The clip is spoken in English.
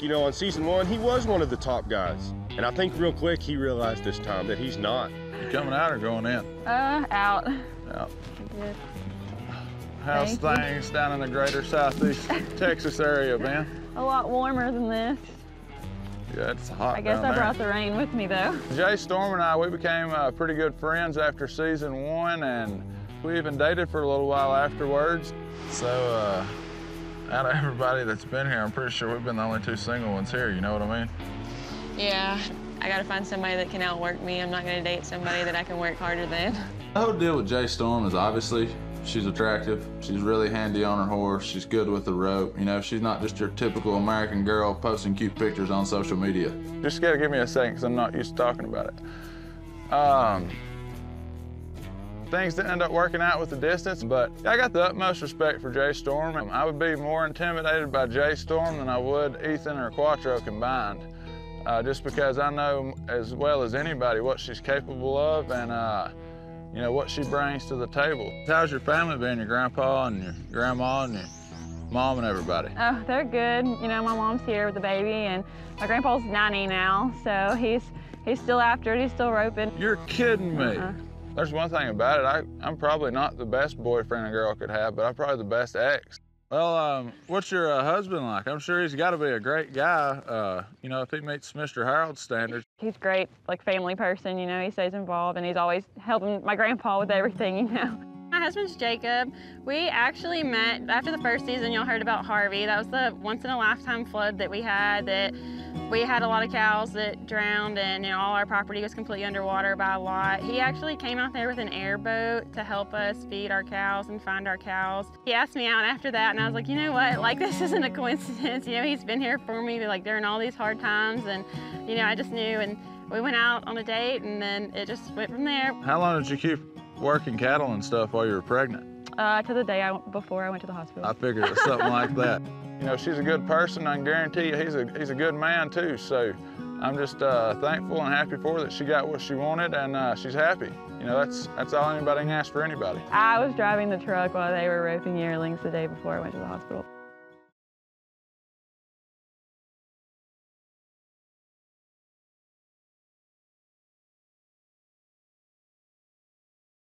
You know, on season one, he was one of the top guys. And I think real quick, he realized this time that he's not. You coming out or going in? Out. Out. Good. How's things down in the greater southeast Texas area, man? A lot warmer than this. Yeah, it's hot. I guess I brought the rain with me, though. Jay Storm and I, we became pretty good friends after season one, and we even dated for a little while afterwards. So, out of everybody that's been here, I'm pretty sure we've been the only two single ones here, you know what I mean? Yeah, I gotta find somebody that can outwork me. I'm not gonna date somebody that I can work harder than. The whole deal with Jay Storm is obviously she's attractive, she's really handy on her horse, she's good with the rope. You know, she's not just your typical American girl posting cute pictures on social media. Just gotta give me a second, because I'm not used to talking about it. Things didn't end up working out with the distance, but I got the utmost respect for Jay Storm. I would be more intimidated by Jay Storm than I would Ethan or Quattro combined. Just because I know as well as anybody what she's capable of, and you know, what she brings to the table. How's your family been, your grandpa and your grandma and your mom and everybody? Oh, they're good. You know, my mom's here with the baby, and my grandpa's 90 now, so he's still after it, he's still roping. You're kidding me. There's one thing about it, I'm probably not the best boyfriend a girl could have, but I'm probably the best ex. Well, what's your husband like? I'm sure he's got to be a great guy, you know, if he meets Mr. Harold's standards. He's great, like, family person, you know, he stays involved, and he's always helping my grandpa with everything, you know. My husband's Jacob. We actually met after the first season. Y'all heard about Harvey. That was the once-in-a-lifetime flood that we had, that we had a lot of cows that drowned, and you know, all our property was completely underwater by a lot. He actually came out there with an airboat to help us feed our cows and find our cows. He asked me out after that, and I was like, you know what, like, this isn't a coincidence. You know, he's been here for me, like, during all these hard times, and you know, I just knew, and we went out on a date, and then it just went from there. How long did you keep working cattle and stuff while you were pregnant? To the day before I went to the hospital. I figured it was something like that. You know, she's a good person. I can guarantee you he's a good man too. So I'm just thankful and happy for her that she got what she wanted, and she's happy. You know, that's all anybody can ask for anybody. I was driving the truck while they were roping yearlings the day before I went to the hospital.